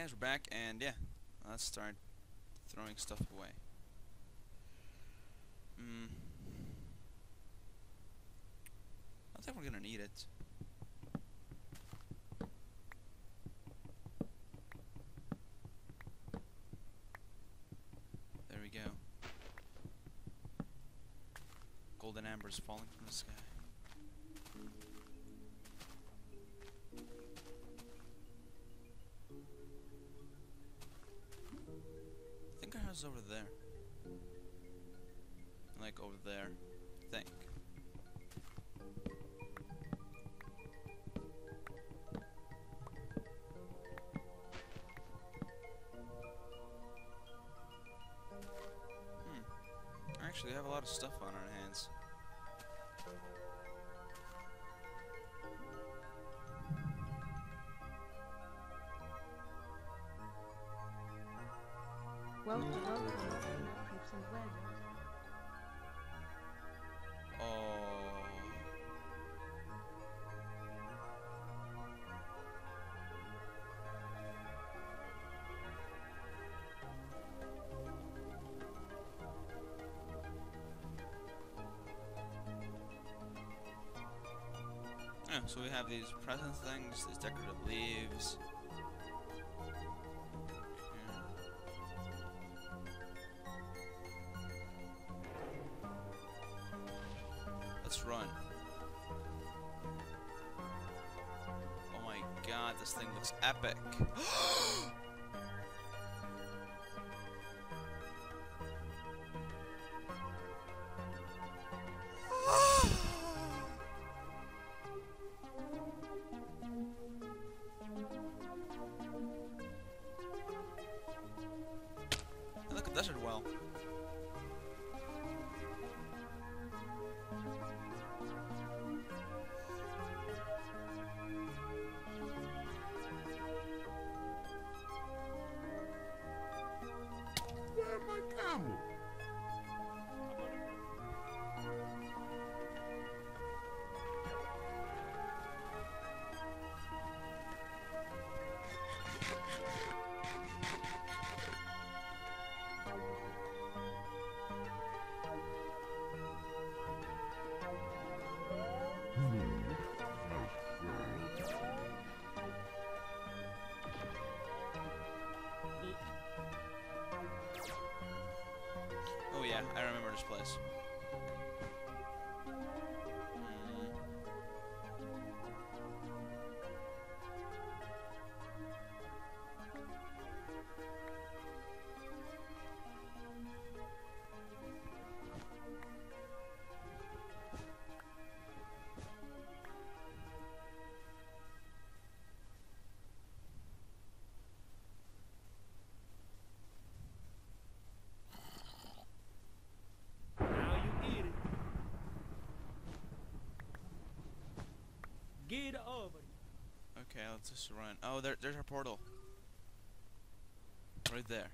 guys, we're back, and yeah, let's start throwing stuff away. I don't think we're gonna need it. There we go. Golden ambers falling from the sky. I think our house is over there. Like over there, I think. Actually, we have a lot of stuff on our hands. Welcome, Hips and Web. Yeah, so we have these present things, these decorative leaves. Yeah. Let's run. Oh my god, this thing looks epic. Oh yeah, I remember this place. Get over. Okay, let's just run. Oh, there's our portal. Right there.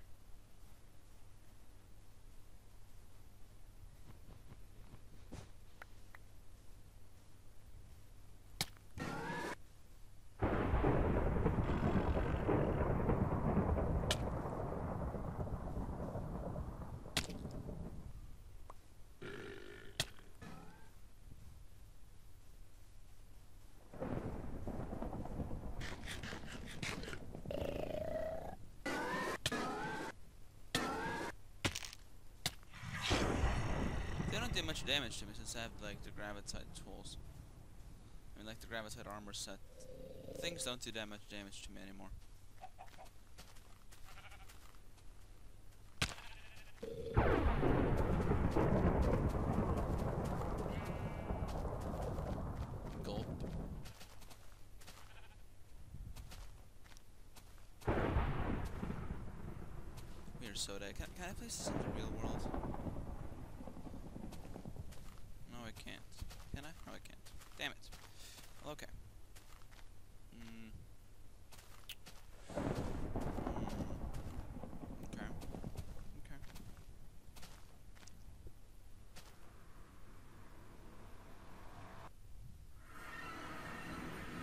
Did much damage to me since I have like the Gravitite tools. I mean like the Gravitite armor set. Things don't do that much damage to me anymore. Gulp. Weird soda. Can I place this in the real world? Can't. Can I? No, I can't. Damn it. Well, okay. Okay. Okay.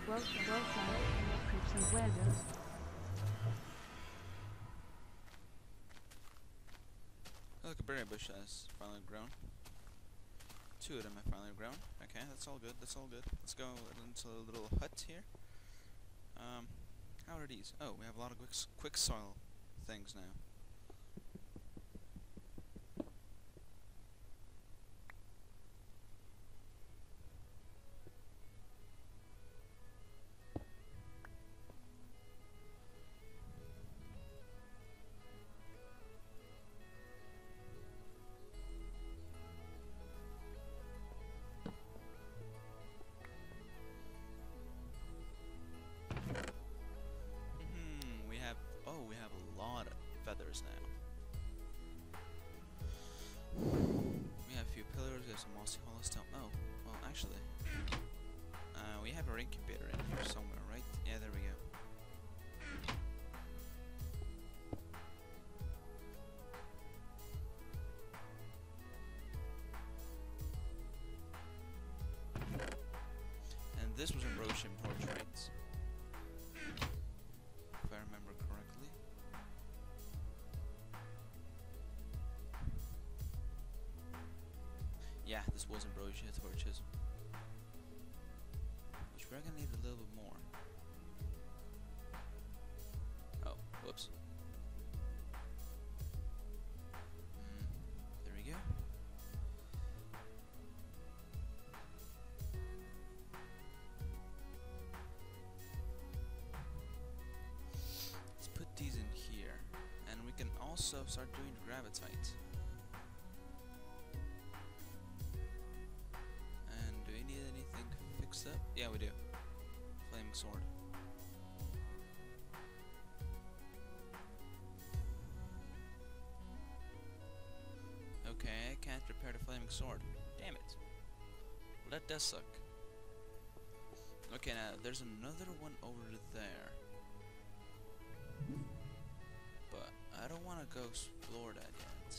Welcome, welcome, welcome, creeps and weathers. Briar bush has finally grown. Two of them have finally grown. Okay, that's all good, that's all good. Let's go into a little hut here. How are these? Oh, we have a lot of quick soil things now. This was in Roshan Portraits, if I remember correctly. Yeah, this was in Roshan Portraits, which we're gonna need a little bit more. Oh, whoops. There we go. These in here, and we can also start doing Gravitite. And do we need anything fixed up? Yeah, we do. Flaming sword. Okay, I can't repair the flaming sword. Damn it. Let that suck. Okay, now there's another one over there. I don't want to go explore that yet.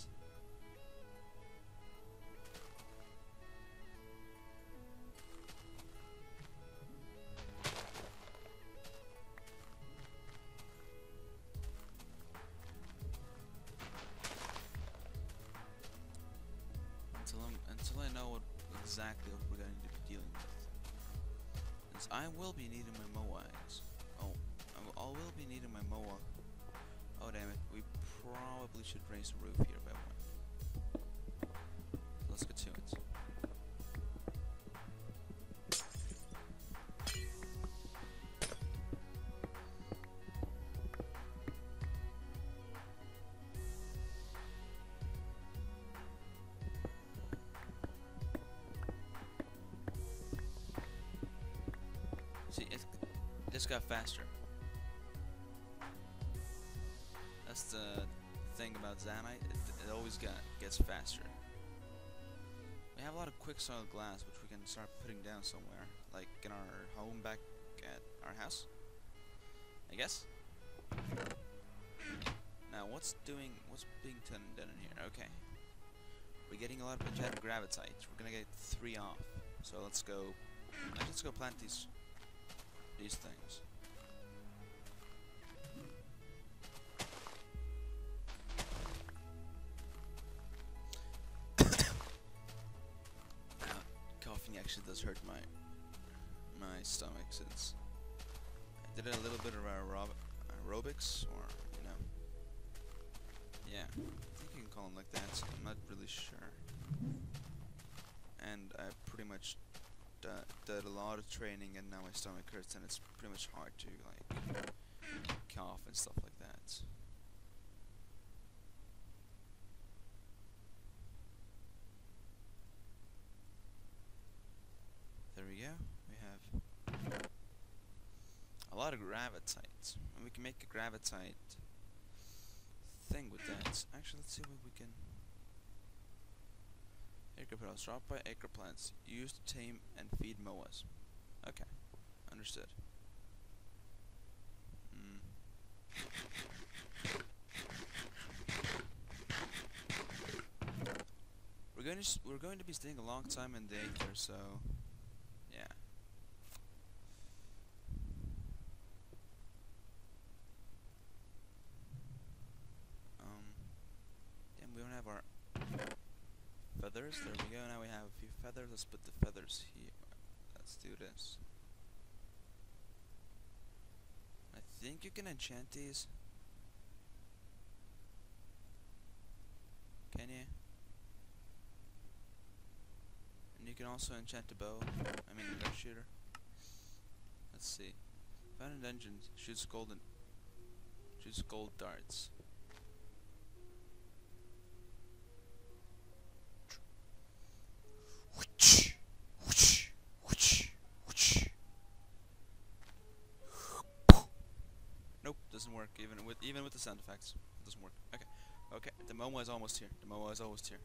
Until I know what exactly what we're going to be dealing with. Since I will be needing my Moa eggs. Oh, I will be needing my Moa. Oh damn it, we probably should raise the roof here by one. Let's get to it. See, this got faster. That's the thing about Zanite, it always gets faster. We have a lot of quick soil glass which we can start putting down somewhere, like in our home back at our house, I guess. Now what's being done in here? Okay, we're getting a lot of energetic Gravitite. We're gonna get 3 off, so let's go plant these things. Does hurt my stomach since I did a little bit of aerobics, or you know, yeah, I think you can call them like that. So I'm not really sure, and I pretty much did a lot of training, and now my stomach hurts, and it's pretty much hard to like cough and stuff like that. We have a lot of Gravitite, and we can make a Gravitite thing with that. Actually, let's see what we can. Aechor Petals dropped by Aechor Plants, used to tame and feed Moas. Okay, understood. We're going to be staying a long time in the Aether, so. We don't have our feathers. There we go. Now we have a few feathers. Let's put the feathers here. Let's do this. I think you can enchant these. Can you? And you can also enchant the bow. I mean, the bow shooter. Let's see. Found a dungeon. Shoots gold darts. Nope, doesn't work. Even with the sound effects, it doesn't work. Okay, okay. The Moa is almost here. The Moa is almost here.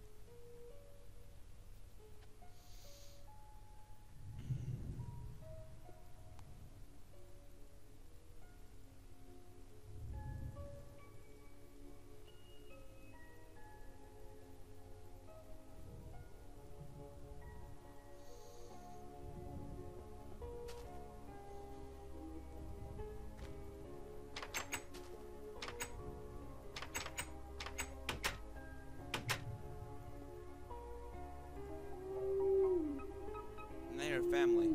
Family.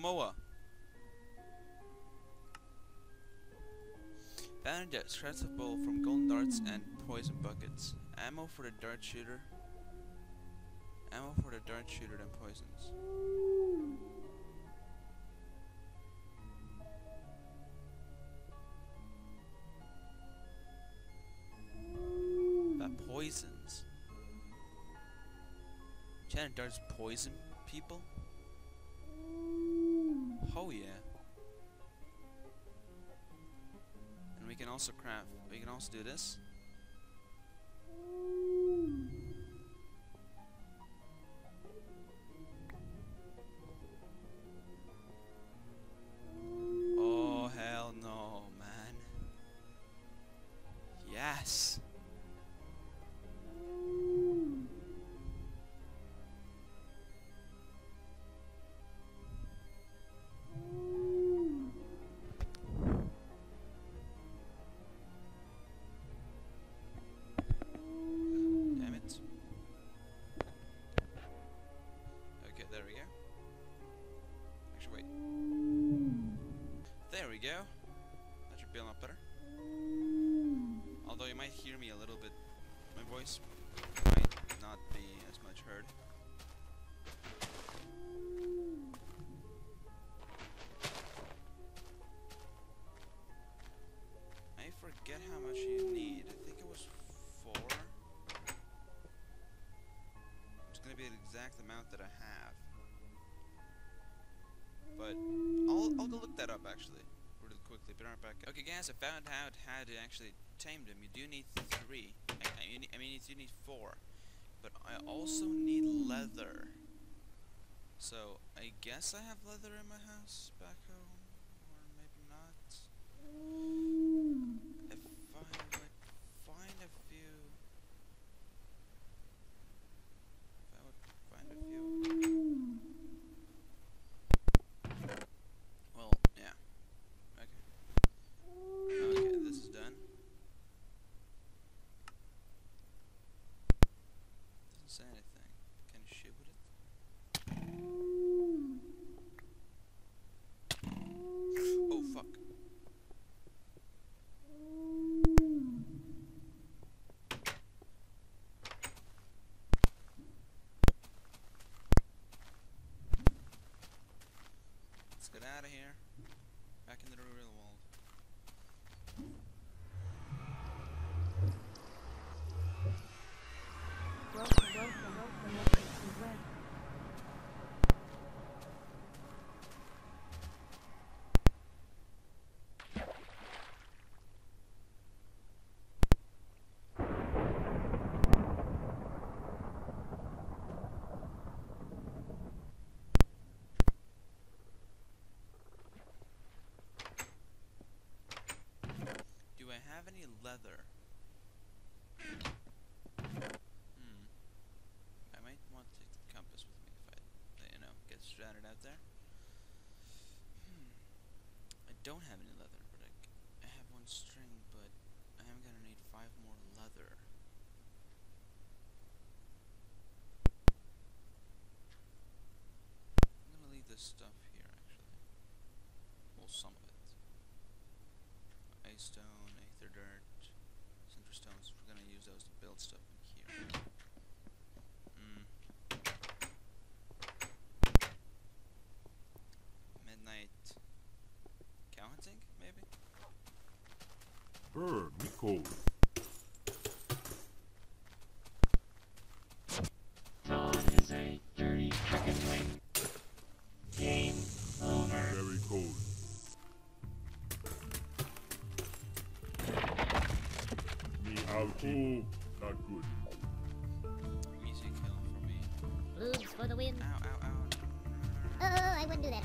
Moa. Found a scraps of bowl from golden darts and poison buckets. Ammo for the dart shooter. Ammo for the dart shooter and poisons. That poisons. Can darts poison people? Oh yeah. And we can also craft. We can also do this. Oh hell no, man. Yes. Go. That should be a lot better. Although you might hear me a little bit, my voice might not be as much heard. I forget how much you need. I think it was 4. It's gonna be the exact amount that I have. But I'll go look that up actually. Quickly, but right back. Okay, guys, I found out how to actually tame them. You do need 3. I mean, you do need 4, but I also need leather. So I guess I have leather in my house back home, or maybe not. If I would find a few, anything. Can you shoot with it? Oh fuck. Let's get out of here. Back into the real world. any leather. I might want to take the compass with me if I, get stranded out there. I don't have any leather, but I have one string, but I am gonna need 5 more leather. I'm gonna leave this stuff here, actually. Well, some of it. Ice stone, aether dirt, cinder stones. We're gonna use those to build stuff in here. Midnight cow hunting, maybe? Bird, be cold. That is a dirty chicken wing. Game over. Very cold. Me outie, not good. Easy kill for me. Blues for the win. Ow, ow, ow. Oh, I wouldn't do that.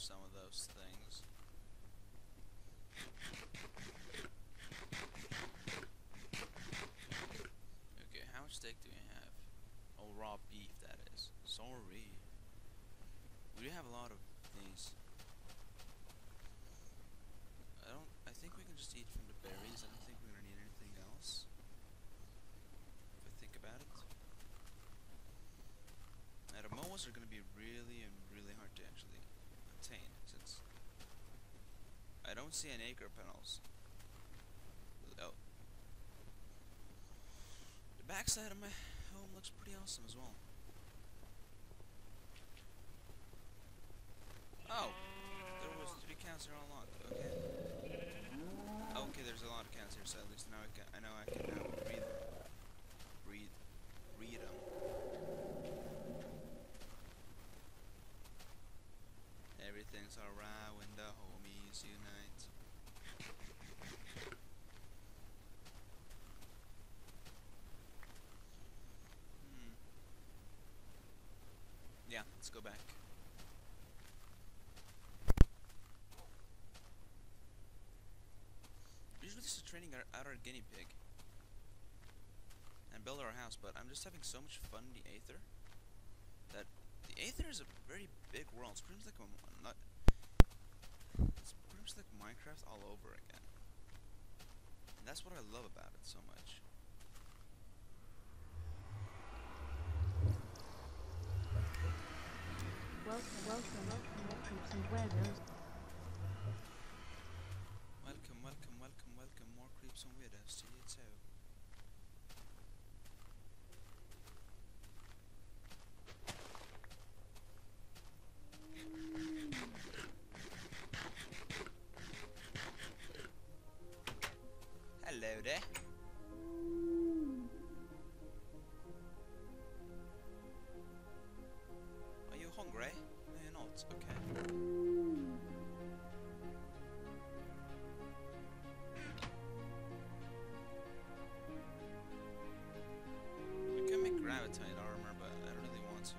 some of those things. Okay, how much steak do we have? Oh, raw beef, that is. Sorry. We have a lot of these. I think we can just eat from the berries. I don't think we're gonna need anything else. If I think about it. Now, the moas are gonna be really hard to actually obtain, since I don't see an Aechor Petals. Oh. The backside of my home looks pretty awesome as well. Oh! There was 3 cows here all along. Okay. Okay, there's a lot of cows here, so at least now I can now breed them. Everything's alright when the homies unite. Yeah, let's go back. Usually this is training our guinea pig and build our house, but I'm just having so much fun in the Aether that the Aether is a very big world. It's pretty much like Minecraft all over again, and that's what I love about it so much. Welcome, welcome, more creeps and weirdos to you too. Hello there. Are you hungry? No, you're not. Okay. We can make Gravitite armor, but I don't really want to.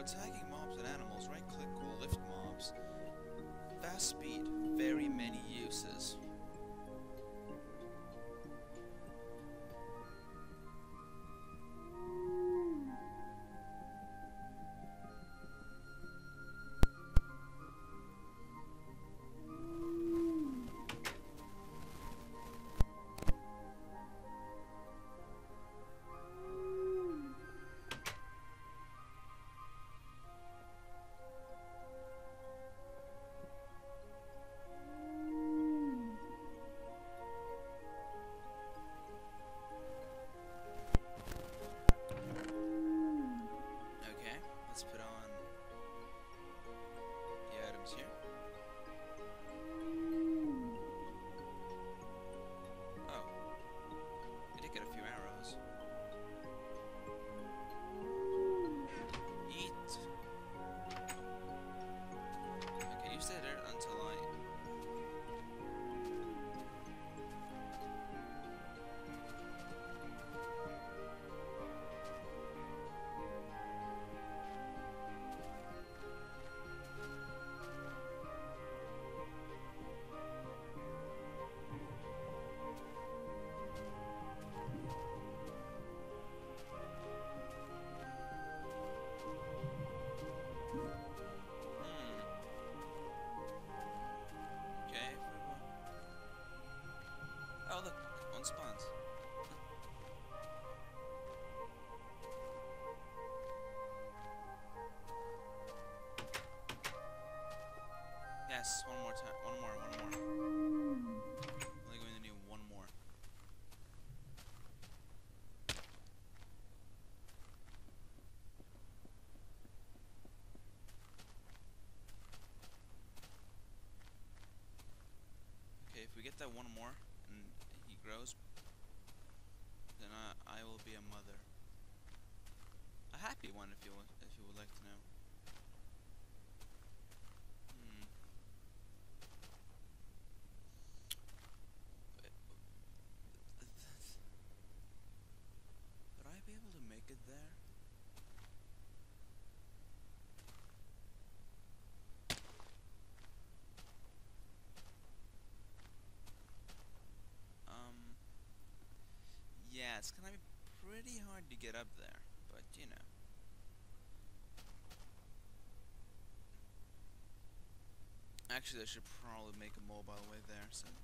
Attacking mobs and animals, right click will lift mobs. Fast speed, very many uses. Oh look, unspawns. Yes, one more time. One more. I'm only going to need one more. Okay, if we get that one more and he grows, then I will be a mother. A happy one, if you would like to know. it's gonna be pretty hard to get up there, but you know. Actually, I should probably make a mobile way there since.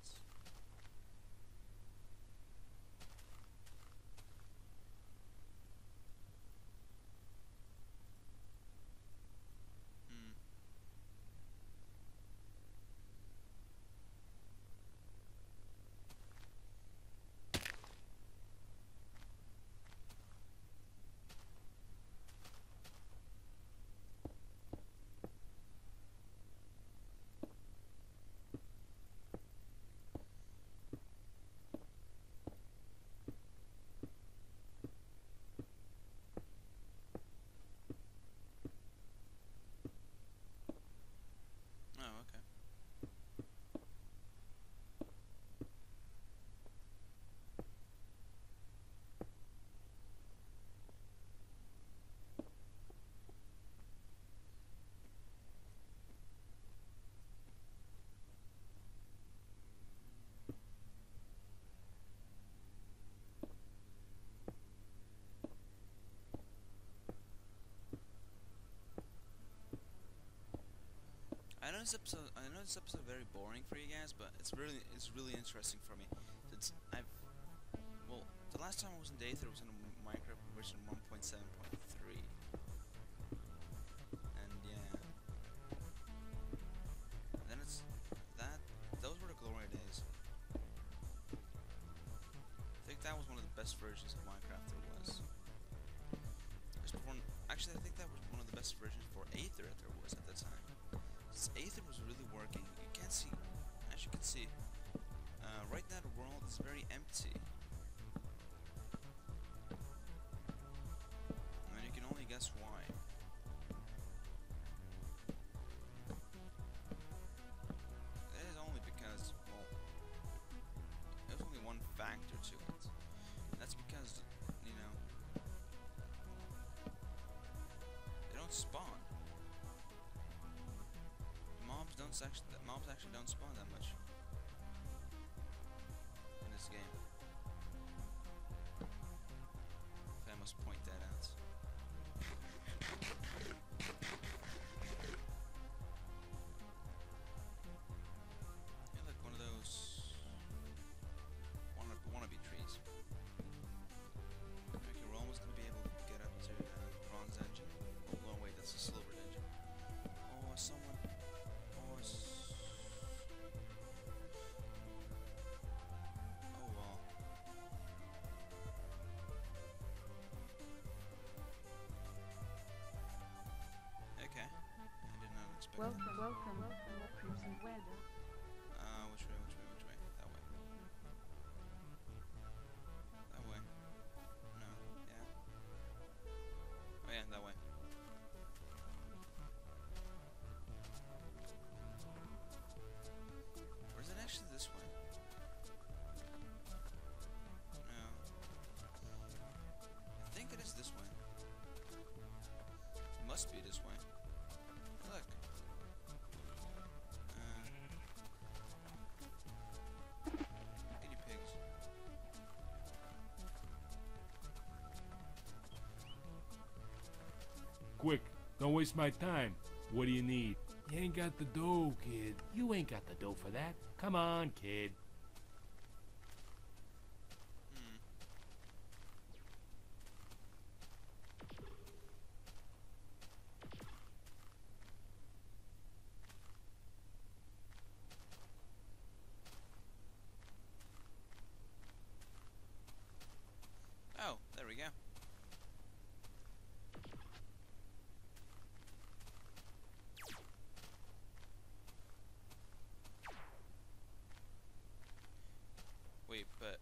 I know this episode very boring for you guys, but it's really interesting for me. The last time I was in Aechor was in Minecraft version 1.7.3, and yeah, and then those were the glory days. I think that was one of the best versions of Minecraft there was. Actually, I think that was one of the best versions for Aechor that there was at the time. Aechor was really working. You can't see, as you can see, right now the world is very empty. And you can only guess why. It is only because, well, there's only one factor to it. That's because, you know, they don't spawn. Mobs actually don't spawn that much in this game. If I must point that out. You're like one of those wannabe trees. Okay, we're almost gonna be able to get up to bronze engine. Oh wait, that's a silver engine. Oh, someone. Okay. I did not expect that. Welcome, Crimson Weather. Which way? That way. That way. No, yeah. Oh yeah, that way. Or is it actually this way? No. I think it is this way. It must be this way. Look. Guinea pigs. Quick, don't waste my time. What do you need? You ain't got the dough, kid. You ain't got the dough for that. Come on, kid. Oh, there we go. Wait, but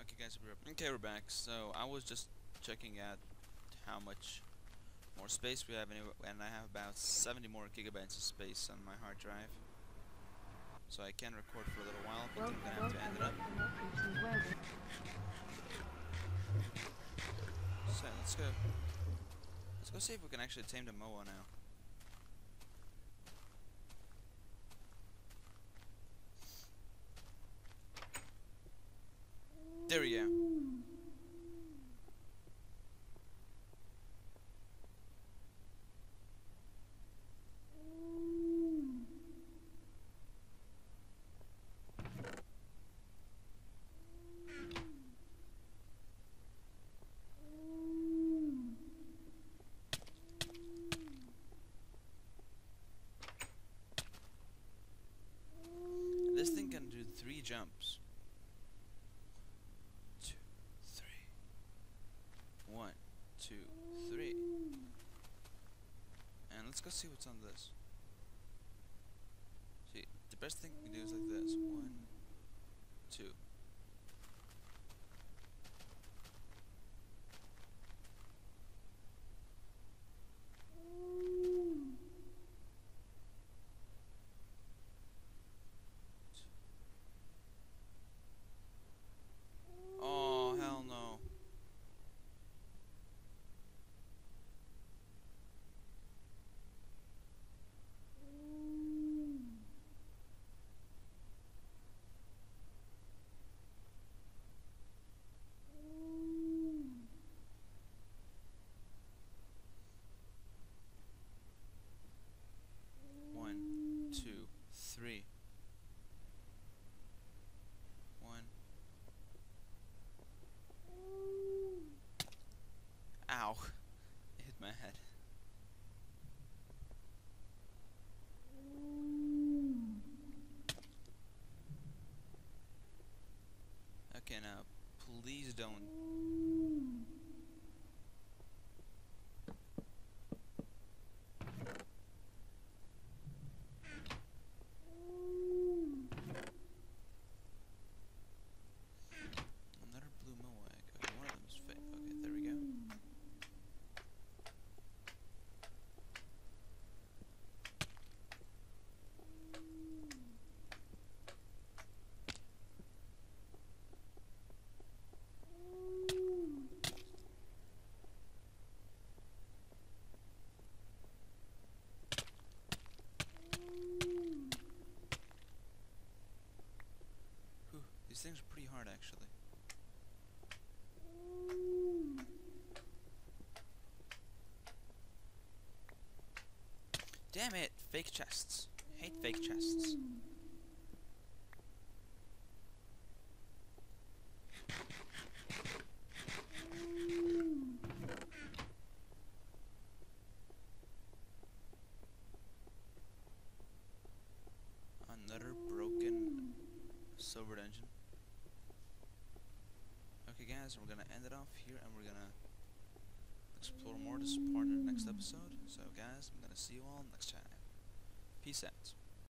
okay, guys, we're back. So I was just checking out how much more space we have, and I have about 70 more gigabytes of space on my hard drive. So I can record for a little while, but then I'm gonna have to end it up. So let's go. Let's go see if we can actually tame the Moa now. There we go. jumps. 2, 3. 1, 2, 3. And let's go see what's on this. See, the best thing we can do is like this. 1, 2. Ow, it hit my head. Okay, now, please don't. These things are pretty hard, actually. Damn it! Fake chests. I hate fake chests. Another broken silver engine. Okay guys, we're gonna end it off here and we're gonna explore more this part in the next episode. So guys, I'm gonna see you all next time. Peace out.